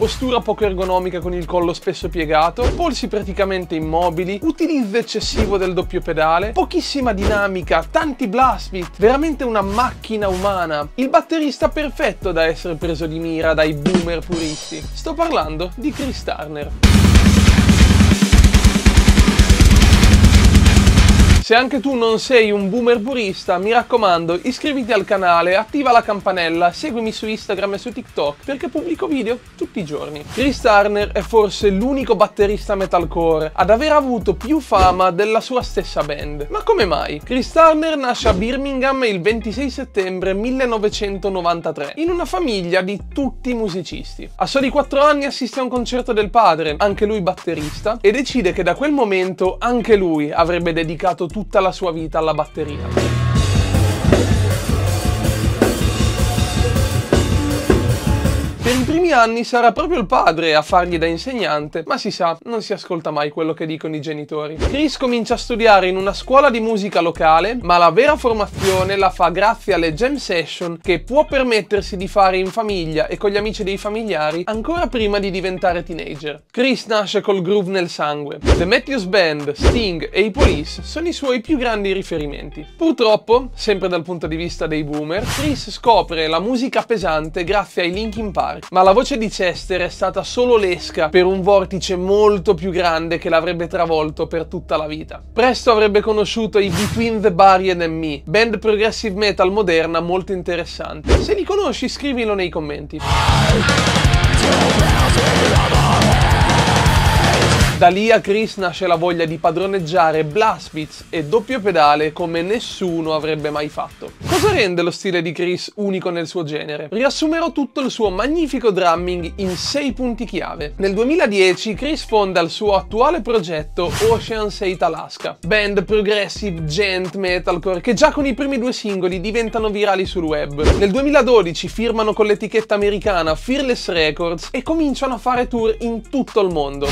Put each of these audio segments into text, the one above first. postura poco ergonomica con il collo spesso piegato, polsi praticamente immobili, utilizzo eccessivo del doppio pedale, pochissima dinamica, tanti blast beat, veramente una macchina umana. Il batterista perfetto da essere preso di mira dai boomer puristi. Sto parlando di Chris Turner. Se anche tu non sei un boomer purista, mi raccomando, iscriviti al canale, attiva la campanella, seguimi su Instagram e su TikTok perché pubblico video tutti i giorni. Chris Turner è forse l'unico batterista metalcore ad aver avuto più fama della sua stessa band. Ma come mai? Chris Turner nasce a Birmingham il 26 settembre 1993 in una famiglia di tutti musicisti. A soli 4 anni assiste a un concerto del padre, anche lui batterista, e decide che da quel momento anche lui avrebbe dedicato tutta la sua vita alla batteria. Per i primi anni sarà proprio il padre a fargli da insegnante, ma si sa, non si ascolta mai quello che dicono i genitori. Chris comincia a studiare in una scuola di musica locale, ma la vera formazione la fa grazie alle jam session che può permettersi di fare in famiglia e con gli amici dei familiari ancora prima di diventare teenager. Chris nasce col groove nel sangue. The Matthews Band, Sting e i Police sono i suoi più grandi riferimenti. Purtroppo, sempre dal punto di vista dei boomer, Chris scopre la musica pesante grazie ai Linkin Park. Ma la voce di Chester è stata solo l'esca per un vortice molto più grande che l'avrebbe travolto per tutta la vita. Presto avrebbe conosciuto i Between the Barrier and Me, band progressive metal moderna molto interessante. Se li conosci scrivilo nei commenti. Da lì a Chris nasce la voglia di padroneggiare blast beats e doppio pedale come nessuno avrebbe mai fatto. Cosa rende lo stile di Chris unico nel suo genere? Riassumerò tutto il suo magnifico drumming in 6 punti chiave. Nel 2010 Chris fonda il suo attuale progetto Oceans Ate Alaska, band progressive gent metalcore che già con i primi 2 singoli diventano virali sul web. Nel 2012 firmano con l'etichetta americana Fearless Records e cominciano a fare tour in tutto il mondo.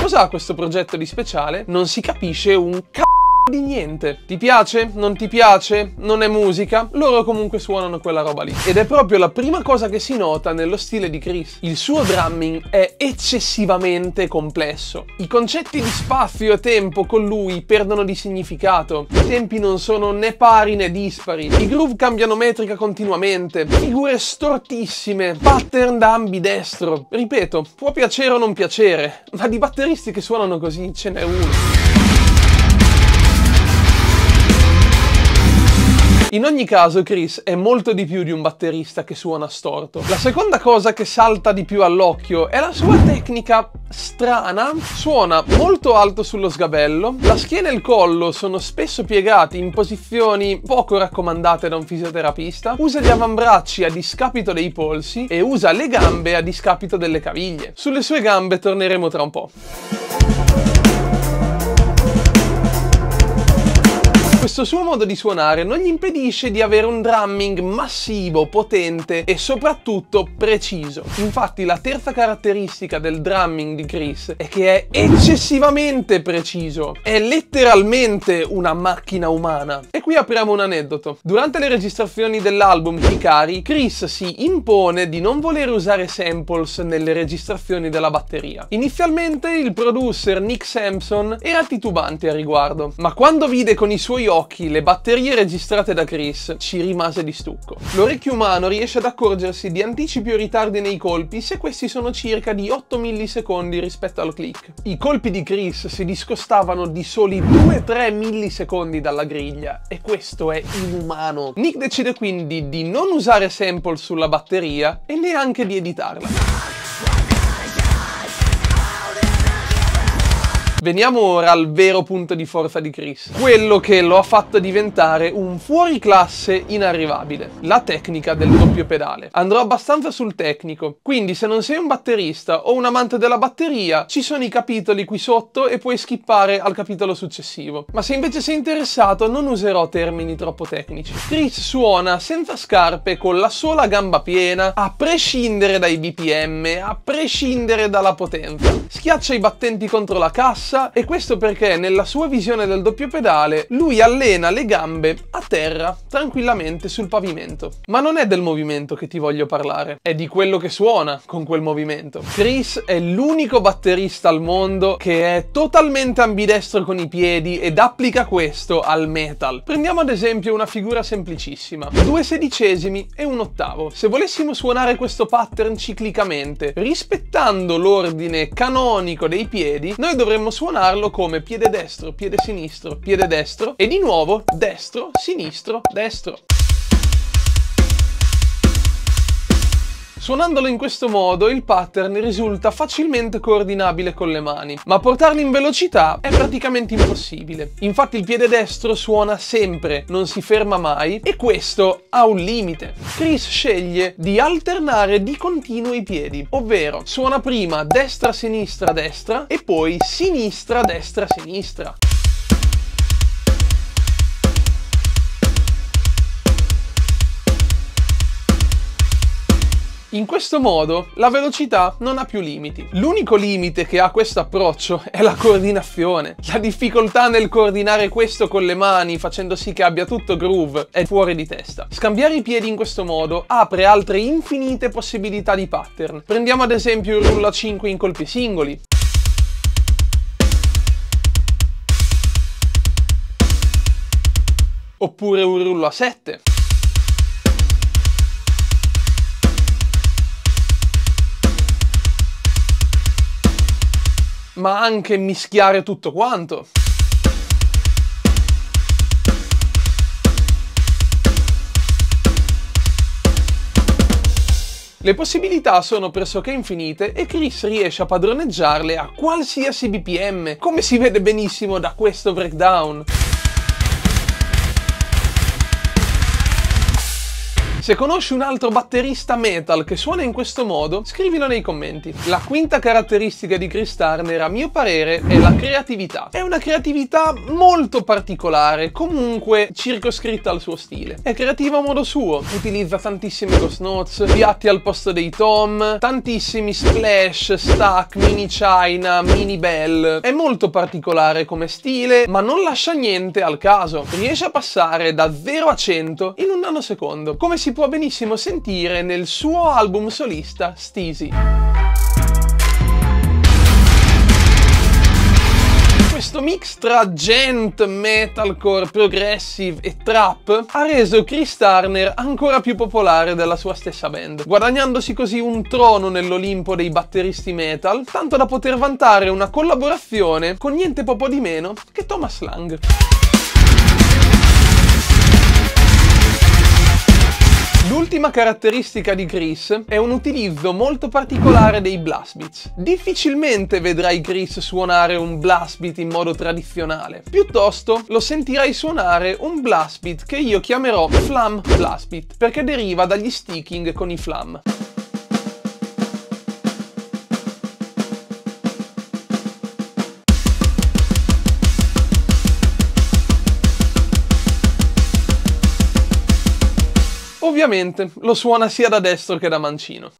Cos'ha questo progetto di speciale? Non si capisce un c***o di niente. Ti piace? Non ti piace? Non è musica? Loro comunque suonano quella roba lì. Ed è proprio la prima cosa che si nota nello stile di Chris. Il suo drumming è eccessivamente complesso. I concetti di spazio e tempo con lui perdono di significato. I tempi non sono né pari né dispari. I groove cambiano metrica continuamente. Figure stortissime. Pattern da ambidestro. Ripeto, può piacere o non piacere, ma di batteristi che suonano così ce n'è uno. In ogni caso Chris è molto di più di un batterista che suona storto. La seconda cosa che salta di più all'occhio è la sua tecnica strana. Suona molto alto sullo sgabello, la schiena e il collo sono spesso piegati in posizioni poco raccomandate da un fisioterapista, usa gli avambracci a discapito dei polsi e usa le gambe a discapito delle caviglie. Sulle sue gambe torneremo tra un po'. Questo suo modo di suonare non gli impedisce di avere un drumming massivo, potente e soprattutto preciso. Infatti la terza caratteristica del drumming di Chris è che è eccessivamente preciso. È letteralmente una macchina umana. E qui apriamo un aneddoto. Durante le registrazioni dell'album Sikari, Chris si impone di non voler usare samples nelle registrazioni della batteria. Inizialmente il producer Nick Sampson era titubante a riguardo, ma quando vide con i suoi occhi le batterie registrate da Chris ci rimase di stucco. L'orecchio umano riesce ad accorgersi di anticipi o ritardi nei colpi se questi sono circa di 8 millisecondi rispetto al click. I colpi di Chris si discostavano di soli 2-3 millisecondi dalla griglia e questo è inumano. Nick decide quindi di non usare sample sulla batteria e neanche di editarla. Veniamo ora al vero punto di forza di Chris, quello che lo ha fatto diventare un fuoriclasse inarrivabile, la tecnica del doppio pedale. Andrò abbastanza sul tecnico, quindi se non sei un batterista o un amante della batteria, ci sono i capitoli qui sotto e puoi skippare al capitolo successivo. Ma se invece sei interessato non userò termini troppo tecnici. Chris suona senza scarpe con la sola gamba piena, a prescindere dai BPM, a prescindere dalla potenza. Schiaccia i battenti contro la cassa, corsa, e questo perché nella sua visione del doppio pedale lui allena le gambe a terra tranquillamente sul pavimento. Ma non è del movimento che ti voglio parlare, è di quello che suona con quel movimento. Chris è l'unico batterista al mondo che è totalmente ambidestro con i piedi ed applica questo al metal. Prendiamo ad esempio una figura semplicissima, 2/16 e 1/8. Se volessimo suonare questo pattern ciclicamente, rispettando l'ordine canonico dei piedi, noi dovremmo suonarlo come piede destro, piede sinistro, piede destro e di nuovo destro, sinistro, destro. Suonandolo in questo modo il pattern risulta facilmente coordinabile con le mani, ma portarlo in velocità è praticamente impossibile. Infatti il piede destro suona sempre, non si ferma mai, e questo ha un limite. Chris sceglie di alternare di continuo i piedi, ovvero suona prima destra-sinistra-destra e poi sinistra-destra-sinistra. In questo modo la velocità non ha più limiti. L'unico limite che ha questo approccio è la coordinazione. La difficoltà nel coordinare questo con le mani, facendo sì che abbia tutto groove, è fuori di testa. Scambiare i piedi in questo modo apre altre infinite possibilità di pattern. Prendiamo ad esempio il rullo a 5 in colpi singoli. Oppure un rullo a 7. Ma anche mischiare tutto quanto. Le possibilità sono pressoché infinite e Chris riesce a padroneggiarle a qualsiasi BPM, come si vede benissimo da questo breakdown. Se conosci un altro batterista metal che suona in questo modo, scrivilo nei commenti. La quinta caratteristica di Chris Turner, a mio parere, è la creatività. È una creatività molto particolare, comunque circoscritta al suo stile. È creativa a modo suo, utilizza tantissimi ghost notes, piatti al posto dei tom, tantissimi splash, stack, mini china, mini bell. È molto particolare come stile, ma non lascia niente al caso. Riesce a passare da 0 a 100 in un nanosecondo, come si può benissimo sentire nel suo album solista Steezy. Questo mix tra djent, metalcore, progressive e trap ha reso Chris Turner ancora più popolare della sua stessa band, guadagnandosi così un trono nell'Olimpo dei batteristi metal, tanto da poter vantare una collaborazione con niente poco di meno che Thomas Lang. L'ultima caratteristica di Chris è un utilizzo molto particolare dei blast beats. Difficilmente vedrai Chris suonare un blast beat in modo tradizionale, piuttosto lo sentirai suonare un blast beat che io chiamerò flam blast beat, perché deriva dagli sticking con i flam. Ovviamente lo suona sia da destro che da mancino.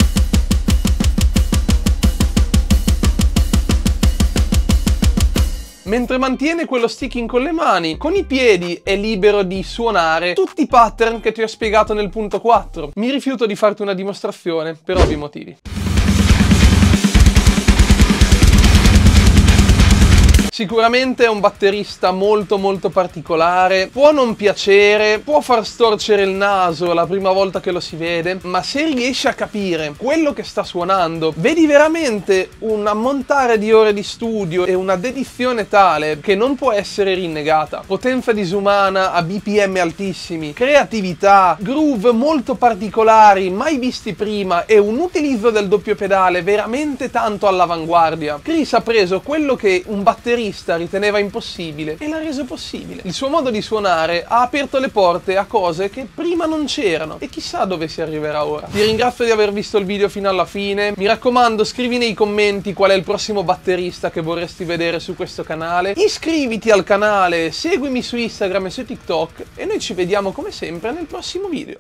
Mentre mantiene quello sticking con le mani, con i piedi è libero di suonare tutti i pattern che ti ho spiegato nel punto 4. Mi rifiuto di farti una dimostrazione per ovvi motivi. Sicuramente è un batterista molto particolare, può non piacere, può far storcere il naso la prima volta che lo si vede, ma se riesci a capire quello che sta suonando, vedi veramente un ammontare di ore di studio e una dedizione tale che non può essere rinnegata. Potenza disumana a BPM altissimi, creatività, groove molto particolari mai visti prima e un utilizzo del doppio pedale veramente tanto all'avanguardia. Chris ha preso quello che un batterista riteneva impossibile e l'ha reso possibile. Il suo modo di suonare ha aperto le porte a cose che prima non c'erano e chissà dove si arriverà ora. Ti ringrazio di aver visto il video fino alla fine. Mi raccomando, scrivi nei commenti qual è il prossimo batterista che vorresti vedere su questo canale. Iscriviti al canale, seguimi su Instagram e su TikTok e noi ci vediamo come sempre nel prossimo video.